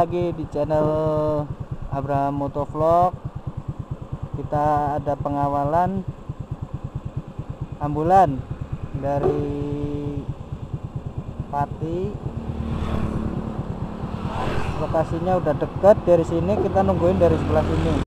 Lagi di channel Abraham Motovlog, kita ada pengawalan ambulan dari Pati. Lokasinya udah deket dari sini, kita nungguin dari sebelah sini.